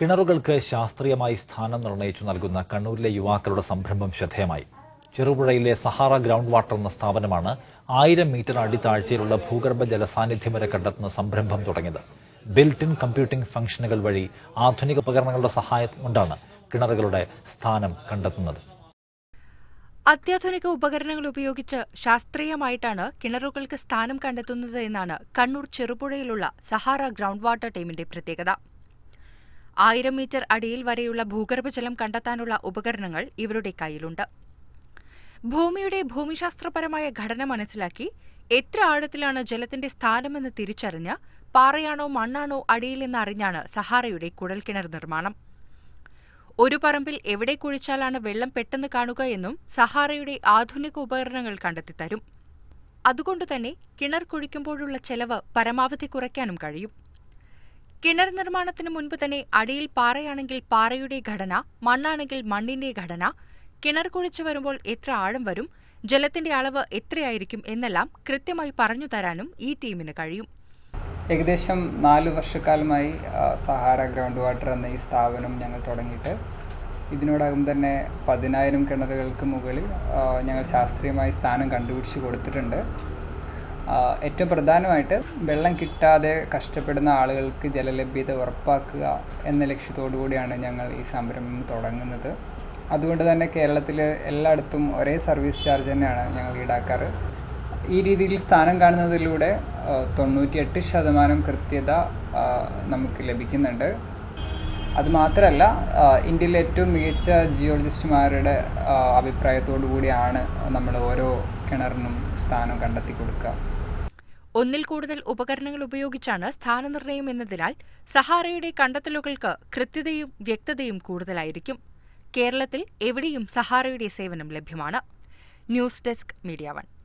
കിണറുകൾക്ക് ശാസ്ത്രീയമായി സ്ഥാനം നിർണയിച്ചു നൽകുന്ന കണ്ണൂരിലെ യുവാക്കളുടെ സംരംഭം ശ്രദ്ധേയമായി. ചെറുപുഴയിലെ സഹാറ ഗ്രൗണ്ട് വാട്ടർ എന്ന സ്ഥാപനമാണ് 1000 മീറ്റർ അടിത്താഴ്ചയിലുള്ള ഭൂഗർഭ ജലസാന്നിധ്യം വരെ കണ്ടെത്തുന്ന സംരംഭം തുടങ്ങിയത്. ബിൽറ്റ് ഇൻ കമ്പ്യൂട്ടിംഗ് ഫംഗ്ഷനുകൾ വഴി ആധുനിക ഉപകരണങ്ങളുടെ സഹായം കൊണ്ടാണ് കിണറുകളുടെ സ്ഥാനം കണ്ടെത്തുന്നത്. അത്യാധുനിക ഉപകരണങ്ങൾ ഉപയോഗിച്ച് ശാസ്ത്രീയമായിട്ടാണ് കിണറുകൾക്ക് സ്ഥാനം കണ്ടെത്തുന്നത് എന്നാണ് കണ്ണൂർ ചെറുപുഴയിലുള്ള സഹാറ ഗ്രൗണ്ട് വാട്ടർ ടീമിന്റെ പ്രത്യേകത. 1000 മീറ്റർ അടിയിൽ വരെയുള്ള ഭൂഗർഭജലം കണ്ടെത്താനുള്ള ഉപകരണങ്ങൾ ഇവരുടെ കയ്യിലുണ്ട്. ഭൂമിയുടെ ഭൂമിശാസ്ത്രപരമായ ഘടന മനസ്സിലാക്കി എത്ര ആഴത്തിലാണ് ജലത്തിന്റെ സ്ഥാനമെന്ന് തിരിച്ചറിഞ്ഞ് പാറയാണോ മണ്ണാണോ അടിയിലെന്നറിഞ്ഞാണ് സഹാറയുടെ കുഴൽക്കിണർ നിർമ്മാണം. ഒരു പറമ്പിൽ എവിടെ കുഴിച്ചാലാണ് വെള്ളം പെട്ടെന്ന് കാണുക എന്നും സഹാറയുടെ ആധുനിക ഉപകരണങ്ങൾ കണ്ടെത്തിത്തരും. അതുകൊണ്ടുതന്നെ കിണർ കുഴിക്കുമ്പോഴുള്ള ചെലവ് പരമാവധി കുറയ്ക്കാനും കഴിയും. കിണർ നിർമ്മാണത്തിന് മുൻപ് തന്നെ അടിയിൽ പാറയാണെങ്കിൽ പാറയുടെ ഘടന, മണ്ണാണെങ്കിൽ മണ്ണിന്റെ ഘടന, കിണർ കുഴിച്ചു വരുമ്പോൾ എത്ര ആഴം വരും, ജലത്തിന്റെ അളവ് എത്രയായിരിക്കും എന്നെല്ലാം കൃത്യമായി പറഞ്ഞു തരാനും ഈ ടീമിന് കഴിയും. ഏകദേശം 4 വർഷക്കാലമായി സഹാറ ഗ്രൗണ്ട് വാട്ടർ എന്ന ഈ സ്ഥാപനം ഞങ്ങൾ തുടങ്ങിയിട്ട് ഇതിനോടകം തന്നെ 10000 കിണറുകൾക്ക് മുകളിൽ ഞങ്ങൾ ശാസ്ത്രീയമായി സ്ഥാനം കണ്ടുപിടിച്ച് കൊടുത്തിട്ടുണ്ട്. ഏറ്റവും പ്രധാനമായിട്ട് വെള്ളം കിട്ടാതെ കഷ്ടപ്പെടുന്ന ആളുകൾക്ക് ജലലഭ്യത ഉറപ്പാക്കുക എന്ന ലക്ഷ്യത്തോടു കൂടിയാണ് ഞങ്ങൾ ഈ സംരംഭം തുടങ്ങുന്നത്. അതുകൊണ്ട് തന്നെ കേരളത്തിൽ എല്ലായിടത്തും ഒരേ സർവീസ് ചാർജ് തന്നെയാണ് ഞങ്ങൾ ഈടാക്കാറ്. ഈ രീതിയിൽ സ്ഥാനം കാണുന്നതിലൂടെ 98% കൃത്യത നമുക്ക് ലഭിക്കുന്നുണ്ട്. അതുമാത്രമല്ല, ഇന്ത്യയിലെ ഏറ്റവും മികച്ച ജിയോളജിസ്റ്റുമാരുടെ അഭിപ്രായത്തോടു കൂടിയാണ് നമ്മൾ ഓരോ കിണറിനും സ്ഥാനം കണ്ടെത്തി കൊടുക്കുക. ഒന്നിൽ കൂടുതൽ ഉപകരണങ്ങൾ ഉപയോഗിച്ചാണ് സ്ഥാനനിർണ്ണയം എന്നതിനാൽ സഹാറയുടെ കണ്ടെത്തലുകൾക്ക് കൃത്യതയും വ്യക്തതയും കൂടുതലായിരിക്കും. കേരളത്തിൽ എവിടെയും സഹാറയുടെ സേവനം ലഭ്യമാണ്. News desk media 1.